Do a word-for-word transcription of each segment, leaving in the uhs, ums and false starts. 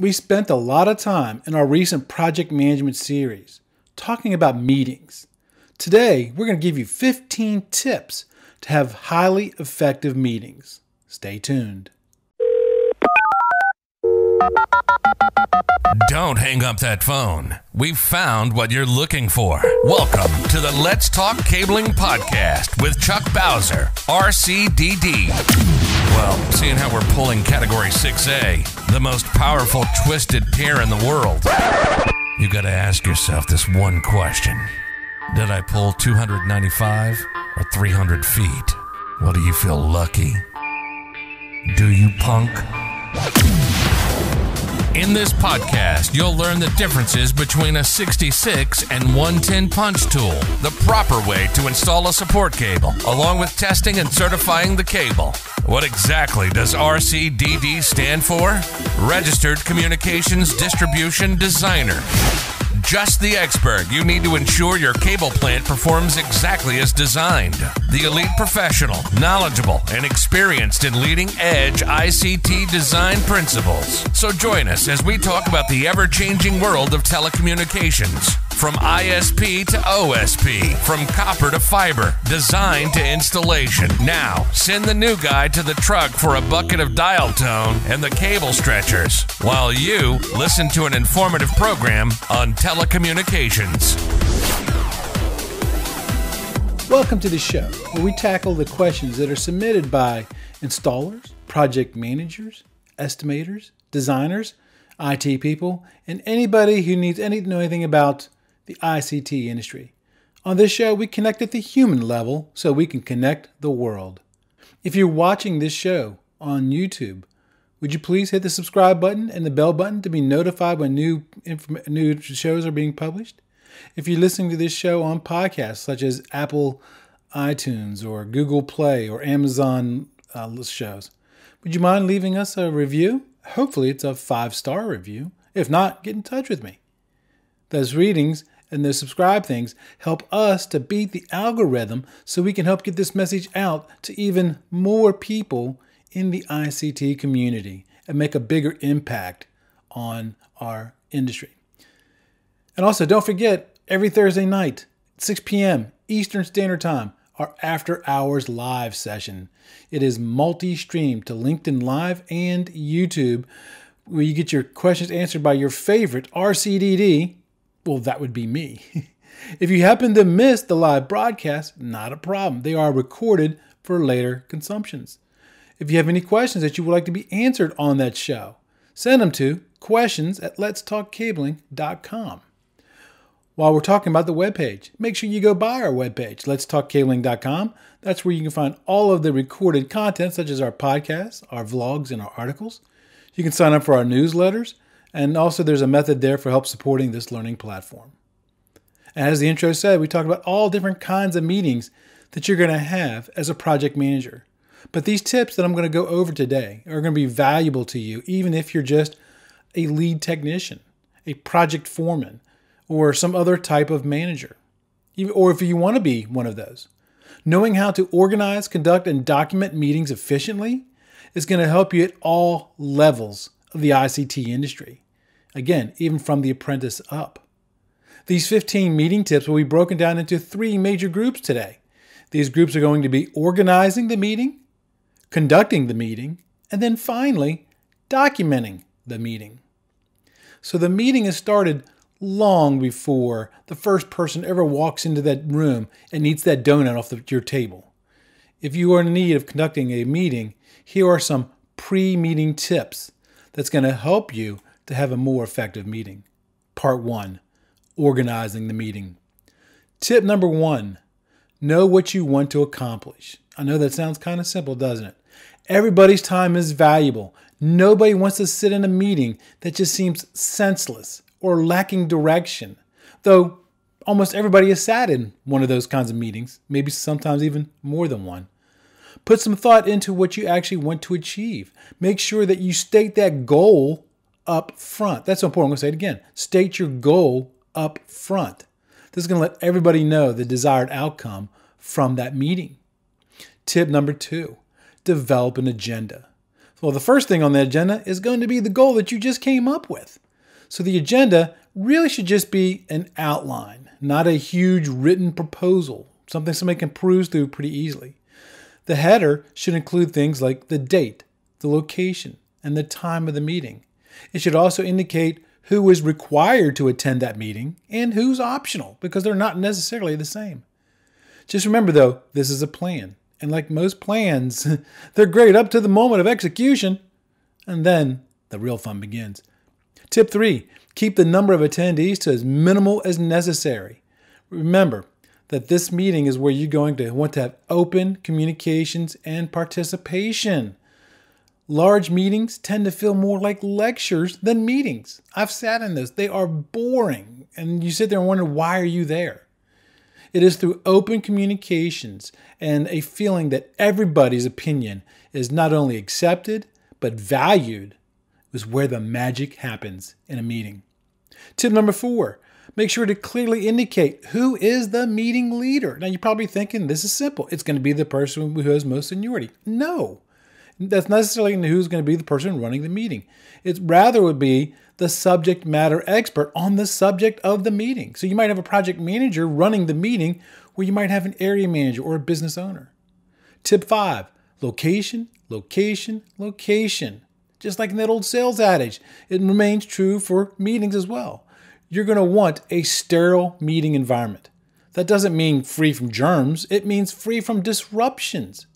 We spent a lot of time in our recent project management series talking about meetings. Today, we're going to give you fifteen tips to have highly effective meetings. Stay tuned. Don't hang up that phone. We've found what you're looking for. Welcome to the Let's Talk Cabling podcast with Chuck Bowser, R C D D. Well, seeing how we're pulling Category six A, the most powerful twisted pair in the world, you got to ask yourself this one question. Did I pull two hundred ninety-five or three hundred feet? Well, do you feel lucky? Do you, punk? In this podcast, you'll learn the differences between a sixty-six and one ten punch tool, the proper way to install a support cable, along with testing and certifying the cable. What exactly does R C D D stand for? Registered Communications Distribution Designer. Just the expert you need to ensure your cable plant performs exactly as designed. The elite professional, knowledgeable, and experienced in leading-edge I C T design principles. So join us as we talk about the ever-changing world of telecommunications. From I S P to O S P, from copper to fiber, design to installation. Now, send the new guy to the truck for a bucket of dial tone and the cable stretchers, while you listen to an informative program on telecommunications. Welcome to the show, where we tackle the questions that are submitted by installers, project managers, estimators, designers, I T people, and anybody who needs any to know anything about the I C T industry. On this show, we connect at the human level so we can connect the world. If you're watching this show on YouTube, would you please hit the subscribe button and the bell button to be notified when new inf- new shows are being published? If you're listening to this show on podcasts such as Apple iTunes or Google Play or Amazon uh, shows, would you mind leaving us a review? Hopefully it's a five-star review. If not, get in touch with me. Those readings and those subscribe things help us to beat the algorithm so we can help get this message out to even more people in the I C T community and make a bigger impact on our industry. And also, don't forget, every Thursday night, six p m Eastern Standard Time, our After Hours Live session. It is multi-streamed to LinkedIn Live and YouTube, where you get your questions answered by your favorite R C D D, well, that would be me. If you happen to miss the live broadcast, not a problem. They are recorded for later consumptions. If you have any questions that you would like to be answered on that show, send them to questions at letstalkcabling dot com. While we're talking about the webpage, make sure you go by our webpage, letstalkcabling dot com. That's where you can find all of the recorded content, such as our podcasts, our vlogs, and our articles. You can sign up for our newsletters. And also there's a method there for help supporting this learning platform. And as the intro said, we talked about all different kinds of meetings that you're going to have as a project manager. But these tips that I'm going to go over today are going to be valuable to you, even if you're just a lead technician, a project foreman, or some other type of manager, or if you want to be one of those. Knowing how to organize, conduct, and document meetings efficiently is going to help you at all levels of the I C T industry. Again, even from the apprentice up. These fifteen meeting tips will be broken down into three major groups today. These groups are going to be organizing the meeting, conducting the meeting, and then finally, documenting the meeting. So the meeting is started long before the first person ever walks into that room and eats that donut off the, your table. If you are in need of conducting a meeting, here are some pre-meeting tips that's going to help you to have a more effective meeting. Part one, organizing the meeting. Tip number one, know what you want to accomplish. I know that sounds kind of simple, doesn't it? Everybody's time is valuable. Nobody wants to sit in a meeting that just seems senseless or lacking direction, though almost everybody has sat in one of those kinds of meetings, maybe sometimes even more than one. Put some thought into what you actually want to achieve. Make sure that you state that goal up front. That's so important. I'm going to say it again. State your goal up front. This is going to let everybody know the desired outcome from that meeting. Tip number two, develop an agenda. So the first thing on the agenda is going to be the goal that you just came up with. So the agenda really should just be an outline, not a huge written proposal, something somebody can peruse through pretty easily. The header should include things like the date, the location, and the time of the meeting. It should also indicate who is required to attend that meeting and who's optional, because they're not necessarily the same. Just remember though, this is a plan. And like most plans, they're great up to the moment of execution. And then the real fun begins. Tip three, keep the number of attendees to as minimal as necessary. Remember that this meeting is where you're going to want to have open communications and participation. Large meetings tend to feel more like lectures than meetings. I've sat in those. They are boring. And you sit there and wonder, why are you there? It is through open communications and a feeling that everybody's opinion is not only accepted, but valued, is where the magic happens in a meeting. Tip number four, make sure to clearly indicate who is the meeting leader. Now you're probably thinking this is simple. It's going to be the person who has most seniority. No, that's not necessarily who's going to be the person running the meeting. It rather would be the subject matter expert on the subject of the meeting. So you might have a project manager running the meeting where you might have an area manager or a business owner. Tip five, location, location, location. Just like in that old sales adage, it remains true for meetings as well. You're going to want a sterile meeting environment. That doesn't mean free from germs. It means free from disruptions.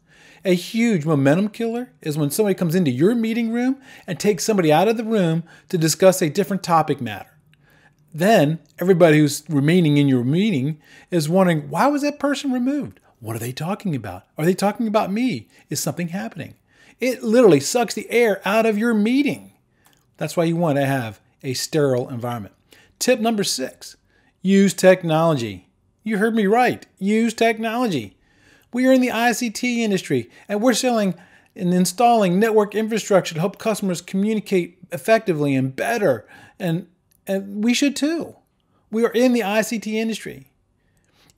A huge momentum killer is when somebody comes into your meeting room and takes somebody out of the room to discuss a different topic matter. Then everybody who's remaining in your meeting is wondering, why was that person removed? What are they talking about? Are they talking about me? Is something happening? It literally sucks the air out of your meeting. That's why you want to have a sterile environment. Tip number six, use technology. You heard me right. Use technology. We are in the I C T industry and we're selling and installing network infrastructure to help customers communicate effectively and better. And, and we should too. We are in the I C T industry.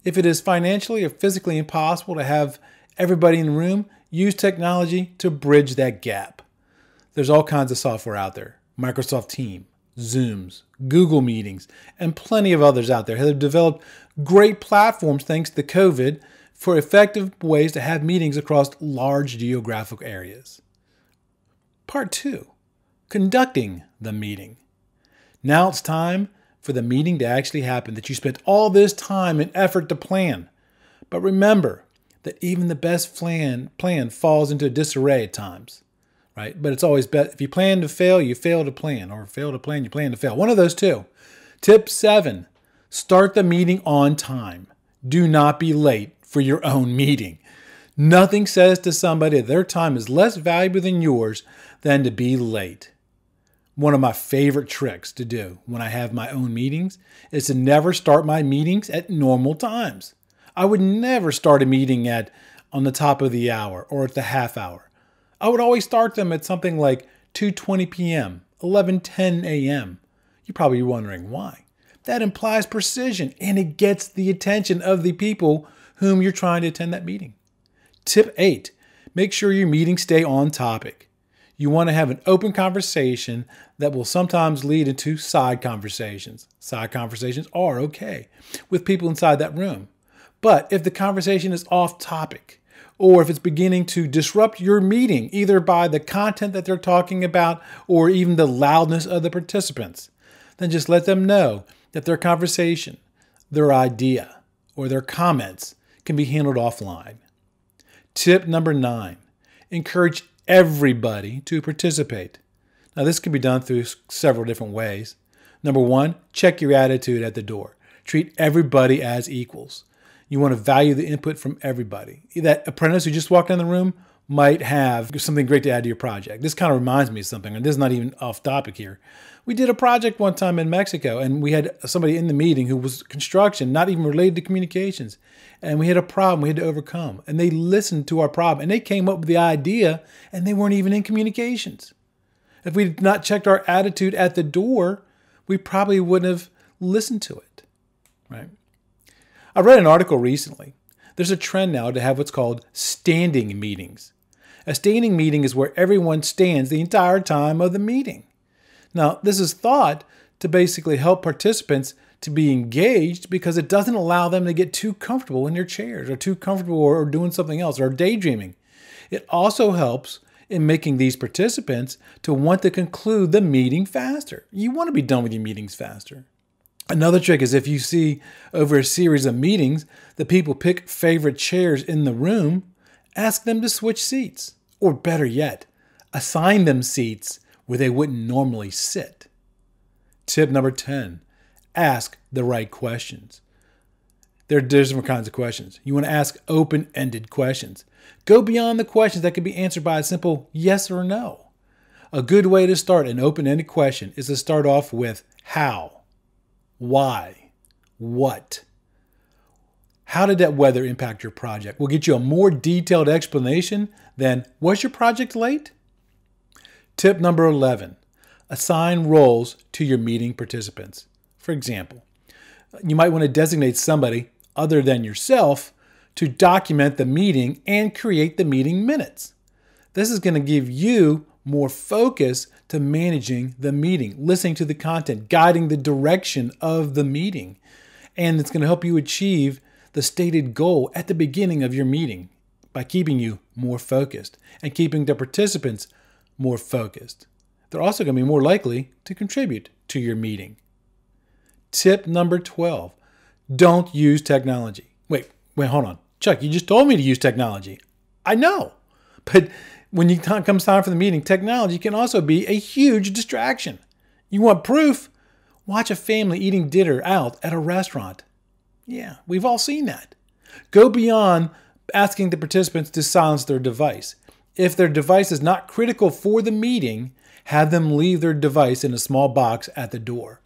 If it is financially or physically impossible to have everybody in the room, use technology to bridge that gap. There's all kinds of software out there. Microsoft Teams, Zooms, Google Meetings, and plenty of others out there have developed great platforms thanks to COVID for effective ways to have meetings across large geographic areas. Part two, conducting the meeting. Now it's time for the meeting to actually happen that you spent all this time and effort to plan. But remember, that even the best plan, plan falls into disarray at times, right? But it's always best, if you plan to fail, you fail to plan, or fail to plan, you plan to fail. One of those two. Tip seven, start the meeting on time. Do not be late for your own meeting. Nothing says to somebody that their time is less valuable than yours than to be late. One of my favorite tricks to do when I have my own meetings is to never start my meetings at normal times. I would never start a meeting at on the top of the hour or at the half hour. I would always start them at something like two twenty p m, eleven ten a m You're probably wondering why. That implies precision and it gets the attention of the people whom you're trying to attend that meeting. Tip eight, make sure your meetings stay on topic. You want to have an open conversation that will sometimes lead into side conversations. Side conversations are okay with people inside that room. But if the conversation is off topic, or if it's beginning to disrupt your meeting, either by the content that they're talking about, or even the loudness of the participants, then just let them know that their conversation, their idea, or their comments can be handled offline. Tip number nine, encourage everybody to participate. Now this can be done through several different ways. Number one, check your attitude at the door. Treat everybody as equals. You want to value the input from everybody. That apprentice who just walked in the room might have something great to add to your project. This kind of reminds me of something, and this is not even off topic here. We did a project one time in Mexico, and we had somebody in the meeting who was construction, not even related to communications. And we had a problem we had to overcome. And they listened to our problem, and they came up with the idea, and they weren't even in communications. If we had not checked our attitude at the door, we probably wouldn't have listened to it, right? I read an article recently. There's a trend now to have what's called standing meetings. A standing meeting is where everyone stands the entire time of the meeting. Now, this is thought to basically help participants to be engaged because it doesn't allow them to get too comfortable in their chairs or too comfortable or doing something else or daydreaming. It also helps in making these participants to want to conclude the meeting faster. You want to be done with your meetings faster. Another trick is if you see over a series of meetings that people pick favorite chairs in the room, ask them to switch seats. Or better yet, assign them seats where they wouldn't normally sit. Tip number ten, ask the right questions. There are different kinds of questions. You want to ask open-ended questions. Go beyond the questions that can be answered by a simple yes or no. A good way to start an open-ended question is to start off with how, why, what. How did that weather impact your project? We'll get you a more detailed explanation than was your project late? Tip number eleven, assign roles to your meeting participants. For example, you might want to designate somebody other than yourself to document the meeting and create the meeting minutes. This is going to give you more focus to managing the meeting, listening to the content, guiding the direction of the meeting. And it's going to help you achieve the stated goal at the beginning of your meeting by keeping you more focused and keeping the participants more focused. They're also going to be more likely to contribute to your meeting. Tip number twelve, don't use technology. Wait, wait, hold on. Chuck, you just told me to use technology. I know, but when it comes time for the meeting, technology can also be a huge distraction. You want proof? Watch a family eating dinner out at a restaurant. Yeah, we've all seen that. Go beyond asking the participants to silence their device. If their device is not critical for the meeting, have them leave their device in a small box at the door.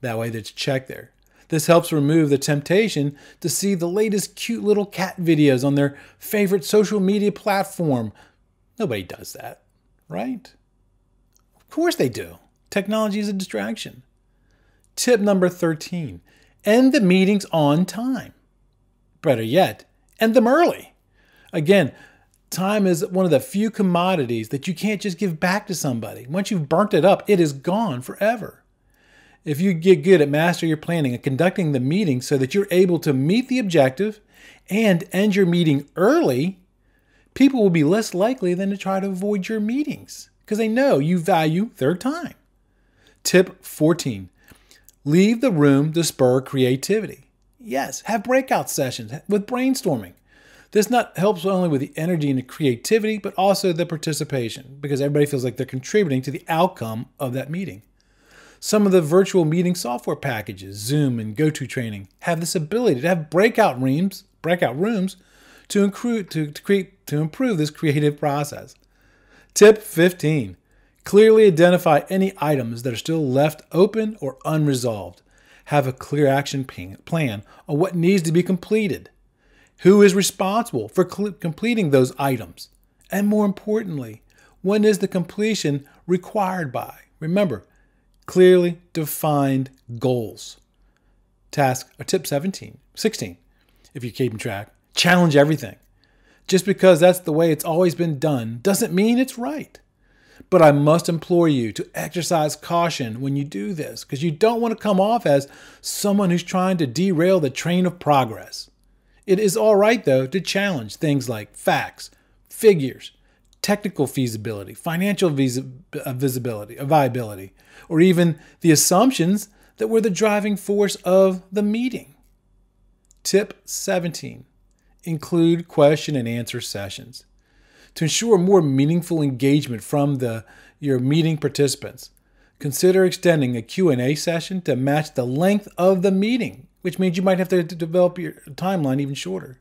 That way that's checked there. This helps remove the temptation to see the latest cute little cat videos on their favorite social media platform. Nobody does that, right? Of course they do. Technology is a distraction. Tip number thirteen, end the meetings on time. Better yet, end them early. Again, time is one of the few commodities that you can't just give back to somebody. Once you've burnt it up, it is gone forever. If you get good at mastering your planning and conducting the meeting so that you're able to meet the objective and end your meeting early, people will be less likely than to try to avoid your meetings because they know you value their time. Tip fourteen, leave the room to spur creativity. Yes, have breakout sessions with brainstorming. This not helps only with the energy and the creativity, but also the participation because everybody feels like they're contributing to the outcome of that meeting. Some of the virtual meeting software packages, Zoom and GoToTraining, have this ability to have breakout rooms, breakout rooms to, include, to, to, create, to improve this creative process. Tip fifteen, clearly identify any items that are still left open or unresolved. Have a clear action plan on what needs to be completed, who is responsible for completing those items, and more importantly, when is the completion required by? Remember, clearly defined goals. Task or tip seventeen, sixteen, if you're keeping track, challenge everything. Just because that's the way it's always been done doesn't mean it's right. But I must implore you to exercise caution when you do this because you don't want to come off as someone who's trying to derail the train of progress. It is all right, though, to challenge things like facts, figures, technical feasibility, financial visibility, viability, or even the assumptions that were the driving force of the meeting. Tip seventeen, include question and answer sessions. To ensure more meaningful engagement from the, your meeting participants, consider extending a Q and A session to match the length of the meeting, which means you might have to develop your timeline even shorter.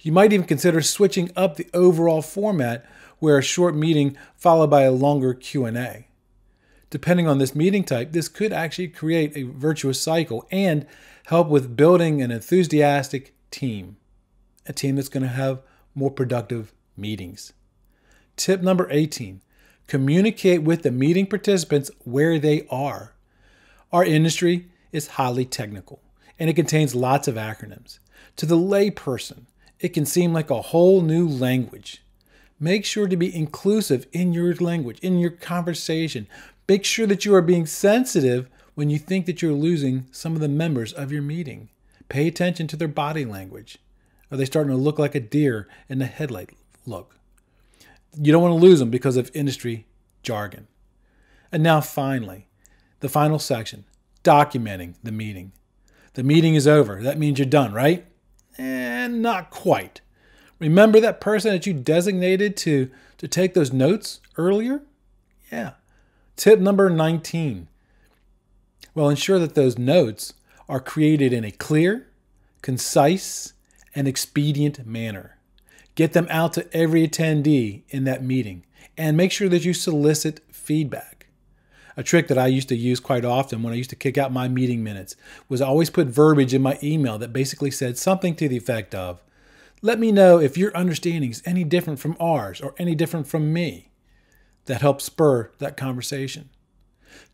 You might even consider switching up the overall format where a short meeting followed by a longer Q and A. Depending on this meeting type, this could actually create a virtuous cycle and help with building an enthusiastic team, a team that's going to have more productive meetings. Tip number eighteen, communicate with the meeting participants where they are. Our industry is highly technical and it contains lots of acronyms. To the layperson, it can seem like a whole new language. Make sure to be inclusive in your language, in your conversation. Make sure that you are being sensitive when you think that you're losing some of the members of your meeting. Pay attention to their body language. Are they starting to look like a deer in the headlight look? You don't want to lose them because of industry jargon. And now finally, the final section, documenting the meeting. The meeting is over. That means you're done, right? And not quite. Remember that person that you designated to, to take those notes earlier? Yeah. Tip number nineteen. Well, ensure that those notes are created in a clear, concise, and expedient manner. Get them out to every attendee in that meeting and make sure that you solicit feedback. A trick that I used to use quite often when I used to kick out my meeting minutes was I always put verbiage in my email that basically said something to the effect of, let me know if your understanding is any different from ours or any different from me. That helps spur that conversation.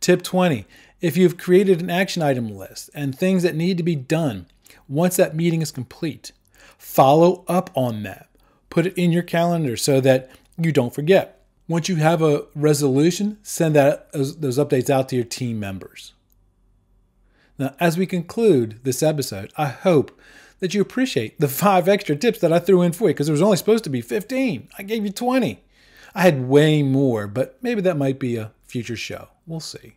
Tip twenty, if you've created an action item list and things that need to be done once that meeting is complete, follow up on that. Put it in your calendar so that you don't forget. Once you have a resolution, send that, those updates out to your team members. Now, as we conclude this episode, I hope that you appreciate the five extra tips that I threw in for you because there was only supposed to be fifteen. I gave you twenty. I had way more, but maybe that might be a future show. We'll see.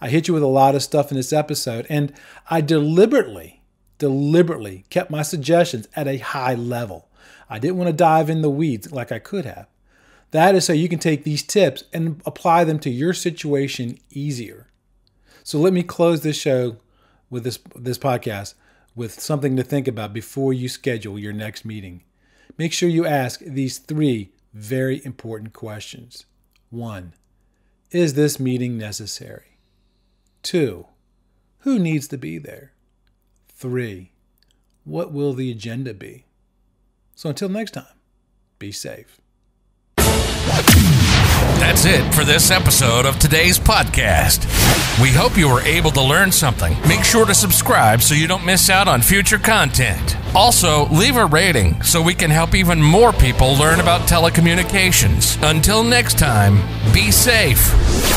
I hit you with a lot of stuff in this episode, and I deliberately, deliberately kept my suggestions at a high level. I didn't want to dive in the weeds like I could have. That is so you can take these tips and apply them to your situation easier. So let me close this show with this, this podcast with something to think about before you schedule your next meeting. Make sure you ask these three very important questions. One, is this meeting necessary? Two, who needs to be there? Three, what will the agenda be? So until next time, be safe. That's it for this episode of today's podcast. We hope you were able to learn something. Make sure to subscribe so you don't miss out on future content. Also, leave a rating so we can help even more people learn about telecommunications. Until next time, be safe.